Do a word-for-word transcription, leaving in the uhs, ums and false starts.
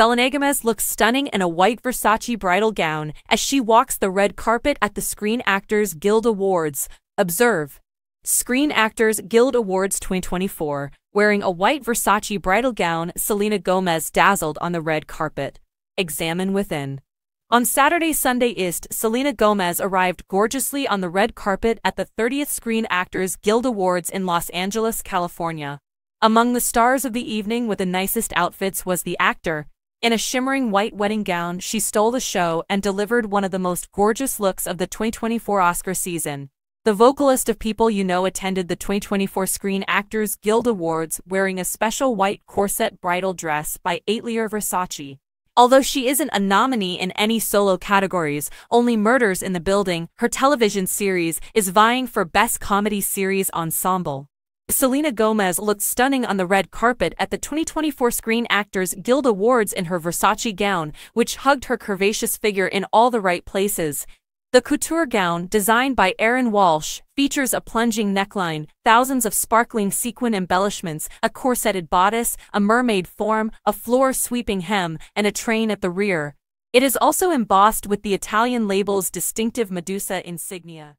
Selena Gomez looks stunning in a white Versace bridal gown as she walks the red carpet at the Screen Actors Guild Awards. Observe. Screen Actors Guild Awards twenty twenty-four. Wearing a white Versace bridal gown, Selena Gomez dazzled on the red carpet. Examine within. On Saturday, Sunday East, Selena Gomez arrived gorgeously on the red carpet at the thirtieth Screen Actors Guild Awards in Los Angeles, California. Among the stars of the evening with the nicest outfits was the actor. In a shimmering white wedding gown, she stole the show and delivered one of the most gorgeous looks of the twenty twenty-four Oscar season. The vocalist of People You Know attended the twenty twenty-four Screen Actors Guild Awards wearing a special white corset bridal dress by Atelier Versace. Although she isn't a nominee in any solo categories, only Murders in the Building, her television series, is vying for Best Comedy Series Ensemble. Selena Gomez looked stunning on the red carpet at the twenty twenty-four Screen Actors Guild Awards in her Versace gown, which hugged her curvaceous figure in all the right places. The couture gown, designed by Aaron Walsh, features a plunging neckline, thousands of sparkling sequin embellishments, a corseted bodice, a mermaid form, a floor-sweeping hem, and a train at the rear. It is also embossed with the Italian label's distinctive Medusa insignia.